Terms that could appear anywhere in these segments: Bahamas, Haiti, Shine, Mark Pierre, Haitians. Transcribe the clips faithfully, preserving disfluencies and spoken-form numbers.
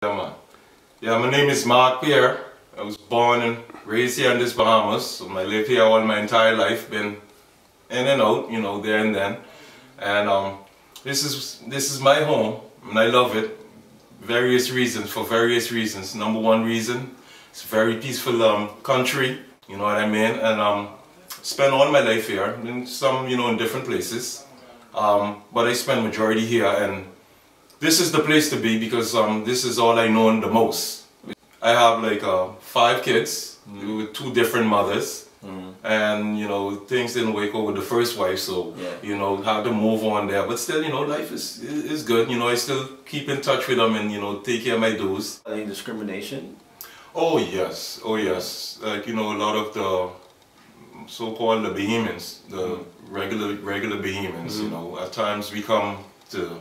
Yeah, my name is Mark Pierre. I was born and raised here in the Bahamas. So I lived here all my entire life, been in and out, you know, there and then. And um, this is this is my home, and I love it. Various reasons, for various reasons. Number one reason, it's a very peaceful um, country, you know what I mean. And um, spent all my life here, in some, you know, in different places, um, but I spent majority here. And this is the place to be because um, this is all I know the most. I have like uh, five kids mm. with two different mothers, mm. and you know things didn't work out with the first wife, so yeah. you know had to move on there. But still, you know, life is is good. You know, I still keep in touch with them and you know take care of my dues. Any discrimination? Oh yes, oh yes. Like you know, a lot of the so-called the Bahamians, the mm. regular regular Bahamians, mm. you know, at times we come to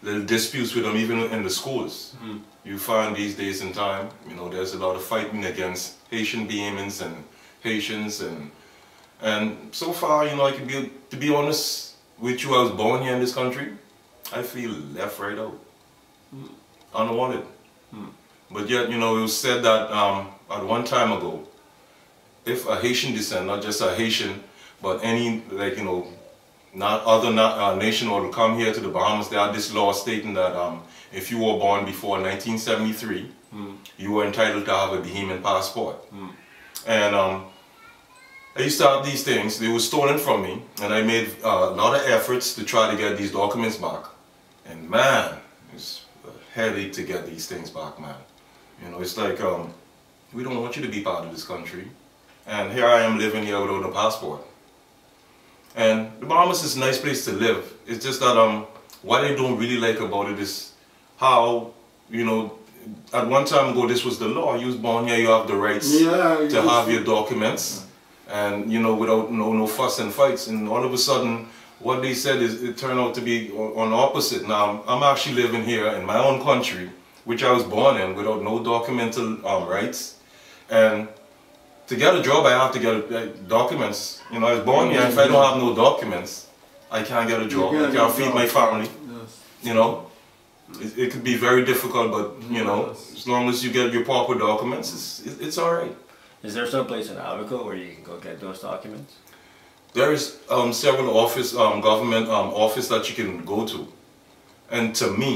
little disputes with them even in the schools. Mm. You find these days in time, you know, there's a lot of fighting against Haitian Bahamians and Haitians and and so far, you know, I can be to be honest with you, I was born here in this country. I feel left right out. Mm. Unwanted. Mm. But yet, you know, it was said that um, at one time ago, if a Haitian descent, not just a Haitian, but any, like, you know, Not other not, uh, nation will come here to the Bahamas. There are this law stating that um, if you were born before nineteen seventy-three, mm. you were entitled to have a Bahamian passport. Mm. And um, I used to have these things. They were stolen from me, and I made uh, a lot of efforts to try to get these documents back. And man, it's a headache to get these things back, man. You know, it's like um, we don't want you to be part of this country, and here I am living here without a passport. And the Bahamas is a nice place to live. It's just that um, what I don't really like about it is how, you know, at one time ago this was the law. You was born here, you have the rights yeah, to have your documents, and you know, without no no fuss and fights. And all of a sudden, what they said is it turned out to be on opposite. Now I'm actually living here in my own country, which I was born in, without no documental um, rights, and. To get a job, I have to get uh, documents. You know, I was born here. If I don't have no documents, I can't get a job. I can't feed my family. Yes. You know, it, it could be very difficult, but you know, yes. as long as you get your proper documents, it's, it, it's all right. Is there some place in Africa where you can go get those documents? There is um, several office, um, government um, office that you can go to, and to me,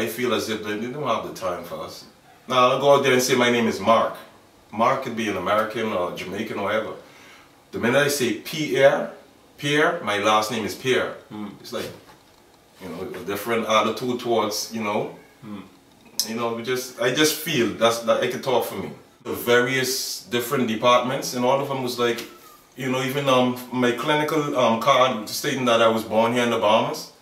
I feel as if they don't have the time for us. Now I'll go out there and say my name is Mark. Mark could be an American or Jamaican or whatever. The minute I say Pierre, Pierre, my last name is Pierre. Mm. It's like, you know, a different attitude towards, you know, mm. you know, we just, I just feel that's, that it could talk for me. The various different departments, and all of them was like, you know, even um, my clinical um, card stating that I was born here in the Bahamas,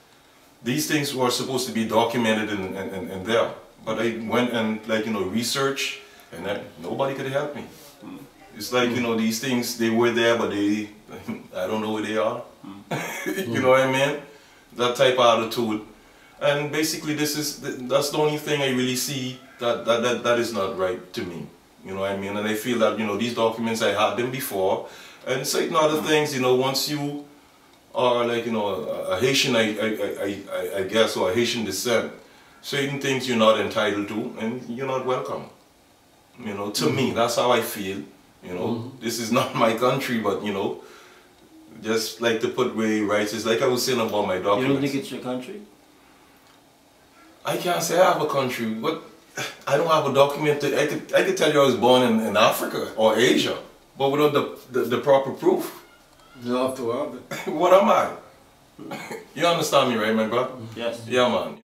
these things were supposed to be documented in, in, in there. But I went and, like, you know, research. And that nobody could help me. Mm. It's like, you know, these things, they were there, but they, I don't know where they are. Mm. You know what I mean? That type of attitude. And basically, this is, that's the only thing I really see that, that, that, that is not right to me. You know what I mean? And I feel that, you know, these documents, I had them before. And certain other mm. things, you know, once you are like, you know, a, a Haitian, I, I, I, I guess, or a Haitian descent, certain things you're not entitled to, and you're not welcome. You know, to mm-hmm. me, that's how I feel. You know, mm-hmm. this is not my country, but you know, just like to put way rights is like I was saying about my documents. You don't think it's your country? I can't say I have a country, but I don't have a document. That I could I could tell you I was born in, in Africa or Asia, but without the the, the proper proof, you have to have it. What am I? You understand me, right, my brother? Yes. Yeah, man.